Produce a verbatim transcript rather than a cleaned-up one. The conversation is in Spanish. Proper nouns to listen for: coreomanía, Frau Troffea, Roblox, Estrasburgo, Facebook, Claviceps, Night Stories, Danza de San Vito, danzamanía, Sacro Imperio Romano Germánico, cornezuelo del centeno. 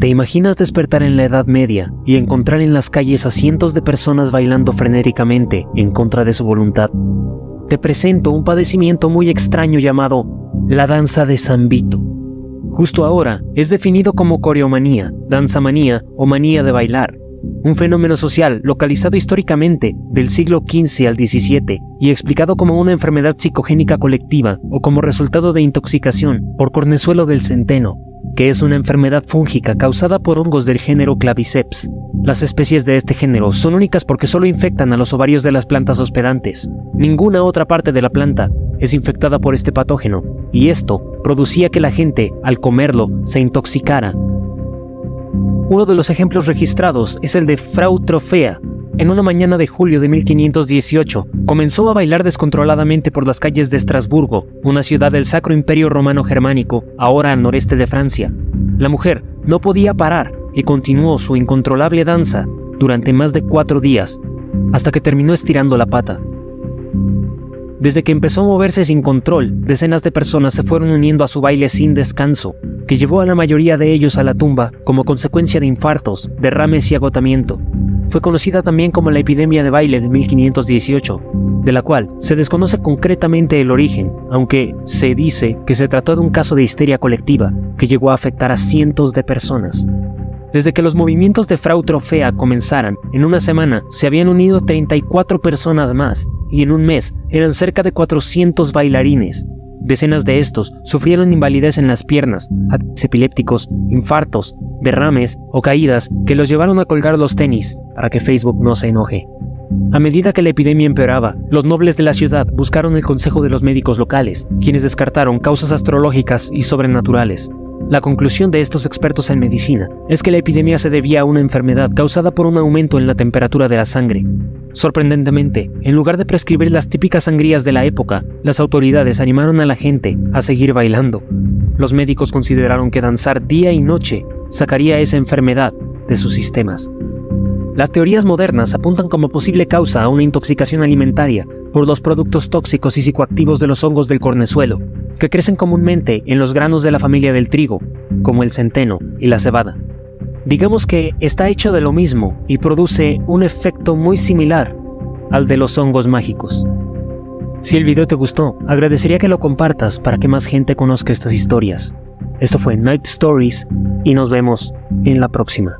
¿Te imaginas despertar en la Edad Media y encontrar en las calles a cientos de personas bailando frenéticamente en contra de su voluntad? Te presento un padecimiento muy extraño llamado la danza de San Vito. Justo ahora es definido como coreomanía, danzamanía o manía de bailar, un fenómeno social localizado históricamente del siglo quince al diecisiete y explicado como una enfermedad psicogénica colectiva o como resultado de intoxicación por cornezuelo del centeno, que es una enfermedad fúngica causada por hongos del género Claviceps. Las especies de este género son únicas porque solo infectan a los ovarios de las plantas hospedantes. Ninguna otra parte de la planta es infectada por este patógeno, y esto producía que la gente, al comerlo, se intoxicara. Uno de los ejemplos registrados es el de Frau Troffea. En una mañana de julio de mil quinientos dieciocho, comenzó a bailar descontroladamente por las calles de Estrasburgo, una ciudad del Sacro Imperio Romano Germánico, ahora al noreste de Francia. La mujer no podía parar y continuó su incontrolable danza durante más de cuatro días, hasta que terminó estirando la pata. Desde que empezó a moverse sin control, decenas de personas se fueron uniendo a su baile sin descanso, que llevó a la mayoría de ellos a la tumba como consecuencia de infartos, derrames y agotamiento. Fue conocida también como la epidemia de baile de mil quinientos dieciocho, de la cual se desconoce concretamente el origen, aunque se dice que se trató de un caso de histeria colectiva que llegó a afectar a cientos de personas. Desde que los movimientos de Frau Troffea comenzaran, en una semana se habían unido treinta y cuatro personas más, y en un mes eran cerca de cuatrocientos bailarines. Decenas de estos sufrieron invalidez en las piernas, ataques epilépticos, infartos, derrames o caídas que los llevaron a colgar los tenis para que Facebook no se enoje. A medida que la epidemia empeoraba, los nobles de la ciudad buscaron el consejo de los médicos locales, quienes descartaron causas astrológicas y sobrenaturales. La conclusión de estos expertos en medicina es que la epidemia se debía a una enfermedad causada por un aumento en la temperatura de la sangre. Sorprendentemente, en lugar de prescribir las típicas sangrías de la época, las autoridades animaron a la gente a seguir bailando. Los médicos consideraron que danzar día y noche sacaría esa enfermedad de sus sistemas. Las teorías modernas apuntan como posible causa a una intoxicación alimentaria por los productos tóxicos y psicoactivos de los hongos del cornezuelo, que crecen comúnmente en los granos de la familia del trigo, como el centeno y la cebada. Digamos que está hecho de lo mismo y produce un efecto muy similar al de los hongos mágicos. Si el video te gustó, agradecería que lo compartas para que más gente conozca estas historias. Esto fue Night Stories y nos vemos en la próxima.